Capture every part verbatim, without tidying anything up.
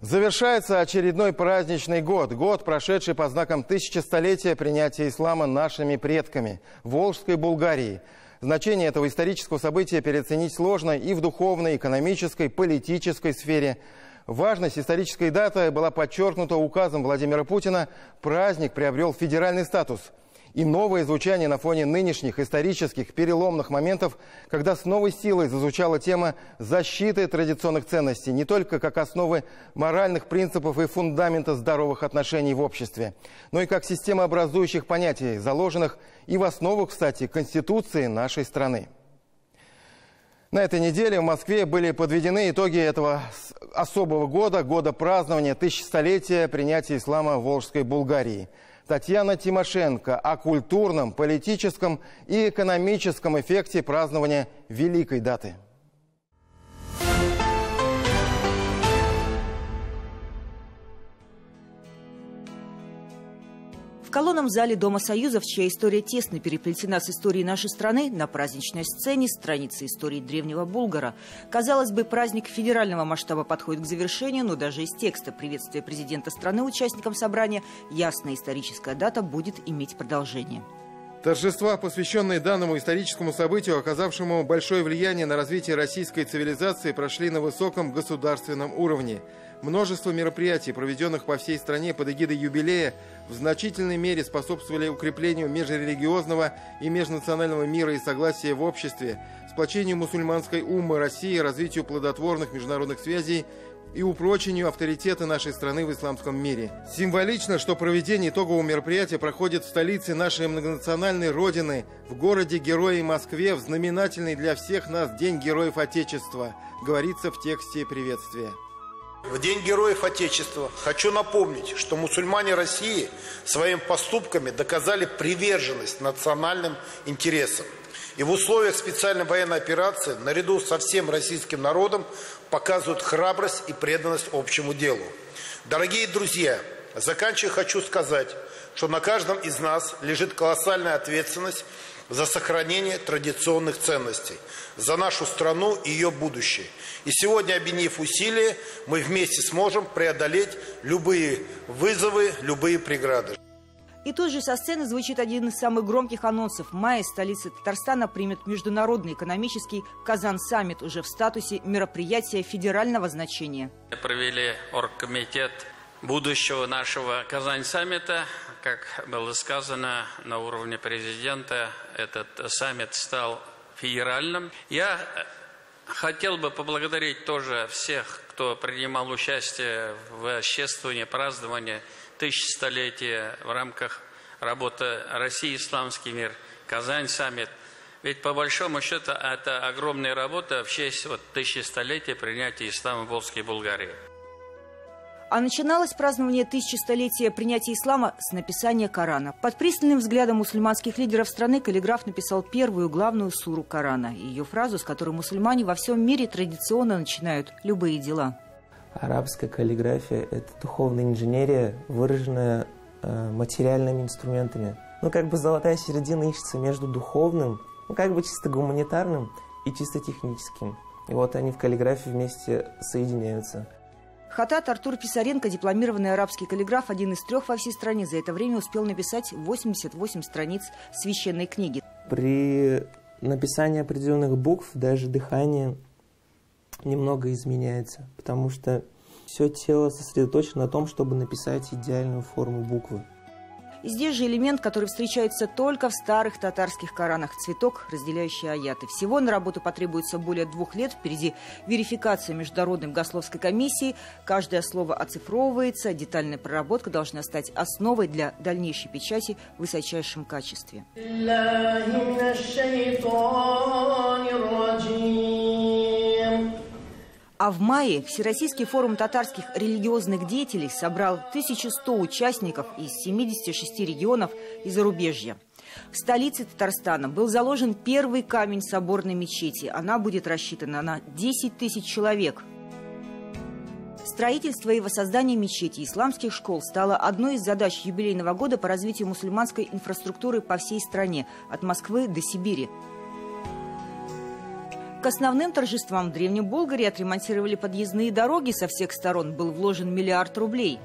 Завершается очередной праздничный год. Год, прошедший по знакам тысячестолетия принятия ислама нашими предками – Волжской Булгарии. Значение этого исторического события переоценить сложно и в духовной, экономической, политической сфере. Важность исторической даты была подчеркнута указом Владимира Путина. Праздник приобрел федеральный статус. И новое звучание на фоне нынешних исторических переломных моментов, когда с новой силой зазвучала тема защиты традиционных ценностей, не только как основы моральных принципов и фундамента здоровых отношений в обществе, но и как система образующих понятий, заложенных и в основу, кстати, Конституции нашей страны. На этой неделе в Москве были подведены итоги этого особого года, года празднования тысячелетия принятия ислама в Волжской Булгарии. Татьяна Тимошенко о культурном, политическом и экономическом эффекте празднования великой даты. В колонном зале Дома Союзов, чья история тесно переплетена с историей нашей страны, на праздничной сцене страницы истории древнего Булгара. Казалось бы, праздник федерального масштаба подходит к завершению, но даже из текста приветствия президента страны участникам собрания ясная историческая дата будет иметь продолжение. Торжества, посвященные данному историческому событию, оказавшему большое влияние на развитие российской цивилизации, прошли на высоком государственном уровне. Множество мероприятий, проведенных по всей стране под эгидой юбилея, в значительной мере способствовали укреплению межрелигиозного и межнационального мира и согласия в обществе, сплочению мусульманской уммы России, развитию плодотворных международных связей и упрочению авторитета нашей страны в исламском мире. Символично, что проведение итогового мероприятия проходит в столице нашей многонациональной родины, в городе-герое Москве, в знаменательный для всех нас День Героев Отечества, говорится в тексте приветствия. В День Героев Отечества хочу напомнить, что мусульмане России своими поступками доказали приверженность национальным интересам. И в условиях специальной военной операции наряду со всем российским народом показывают храбрость и преданность общему делу. Дорогие друзья, заканчивая хочу сказать, что на каждом из нас лежит колоссальная ответственность за сохранение традиционных ценностей, за нашу страну и ее будущее. И сегодня, объединив усилия, мы вместе сможем преодолеть любые вызовы, любые преграды. И тут же со сцены звучит один из самых громких анонсов. В мае столица Татарстана примет международный экономический «Казань-саммит» уже в статусе мероприятия федерального значения. Провели оргкомитет будущего нашего «Казань-саммита». Как было сказано на уровне президента, этот саммит стал федеральным. Я хотел бы поблагодарить тоже всех, кто принимал участие в чествовании, праздновании тысячелетия в рамках работы России «Исламский мир», «Казань-саммит». Ведь по большому счету это огромная работа в честь вот, тысячелетия принятия ислама в Волжской Булгарии. А начиналось празднование тысячелетия принятия ислама с написания Корана. Под пристальным взглядом мусульманских лидеров страны каллиграф написал первую главную суру Корана. Ее фразу, с которой мусульмане во всем мире традиционно начинают любые дела. Арабская каллиграфия – это духовная инженерия, выраженная э, материальными инструментами. Ну, как бы золотая середина ищется между духовным, ну, как бы чисто гуманитарным и чисто техническим. И вот они в каллиграфии вместе соединяются. Хаттат Артур Писаренко, дипломированный арабский каллиграф, один из трех во всей стране, за это время успел написать восемьдесят восемь страниц священной книги. При написании определенных букв даже дыхание немного изменяется, потому что все тело сосредоточено на том, чтобы написать идеальную форму буквы. И здесь же элемент, который встречается только в старых татарских коранах – цветок, разделяющий аяты. Всего на работу потребуется более двух лет. Впереди верификация Международной богословской комиссии. Каждое слово оцифровывается. Детальная проработка должна стать основой для дальнейшей печати в высочайшем качестве. А в мае Всероссийский форум татарских религиозных деятелей собрал тысячу сто участников из семидесяти шести регионов и зарубежья. В столице Татарстана был заложен первый камень соборной мечети. Она будет рассчитана на десять тысяч человек. Строительство и воссоздание мечети и исламских школ стало одной из задач юбилейного года по развитию мусульманской инфраструктуры по всей стране, от Москвы до Сибири. К основным торжествам в Древней Болгарии отремонтировали подъездные дороги. Со всех сторон был вложен миллиард рублей.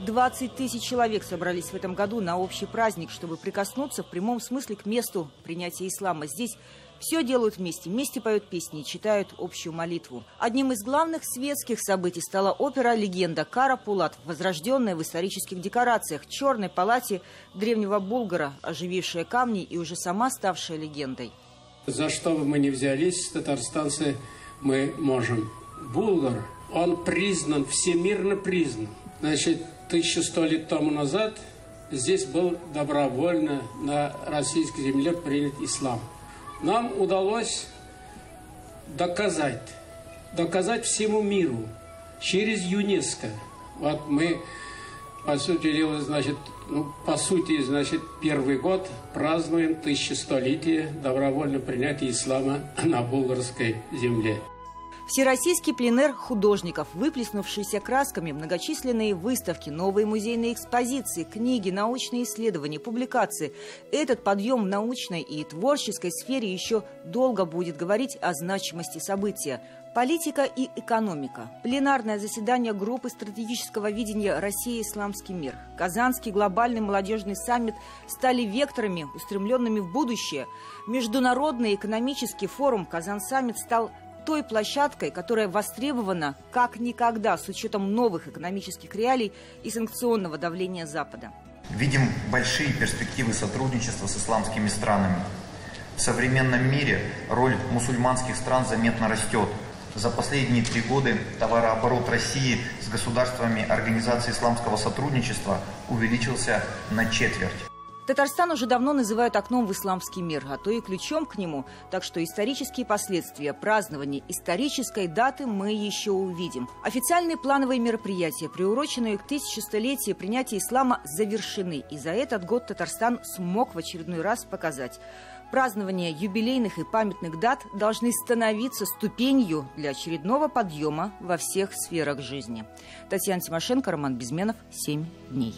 двадцать тысяч человек собрались в этом году на общий праздник, чтобы прикоснуться в прямом смысле к месту принятия ислама. Здесь все делают вместе. Вместе поют песни и читают общую молитву. Одним из главных светских событий стала опера-легенда «Кара Пулат», возрожденная в исторических декорациях, черной палате древнего Булгара, оживившая камни и уже сама ставшая легендой. За что бы мы ни взялись, татарстанцы, мы можем. Булгар, он признан, всемирно признан. Значит, тысячу сто лет тому назад здесь был добровольно на российской земле принят ислам. Нам удалось доказать, доказать всему миру через ЮНЕСКО. Вот мы, по сути дела, значит, ну, по сути, значит, первый год празднуем тысячестолетие добровольного принятия ислама на булгарской земле. Всероссийский пленэр художников, выплеснувшиеся красками, многочисленные выставки, новые музейные экспозиции, книги, научные исследования, публикации. Этот подъем в научной и творческой сфере еще долго будет говорить о значимости события. Политика и экономика. Пленарное заседание группы стратегического видения «Россия. Исламский мир». Казанский глобальный молодежный саммит стали векторами, устремленными в будущее. Международный экономический форум «Казань-саммит» стал той площадкой, которая востребована как никогда с учетом новых экономических реалий и санкционного давления Запада. Видим большие перспективы сотрудничества с исламскими странами. В современном мире роль мусульманских стран заметно растет. За последние три года товарооборот России с государствами Организации исламского сотрудничества увеличился на четверть. Татарстан уже давно называют окном в исламский мир, а то и ключом к нему. Так что исторические последствия празднования исторической даты мы еще увидим. Официальные плановые мероприятия, приуроченные к тысячестолетию принятия ислама, завершены. И за этот год Татарстан смог в очередной раз показать. Празднования юбилейных и памятных дат должны становиться ступенью для очередного подъема во всех сферах жизни. Татьяна Тимошенко, Роман Безменов. семь дней.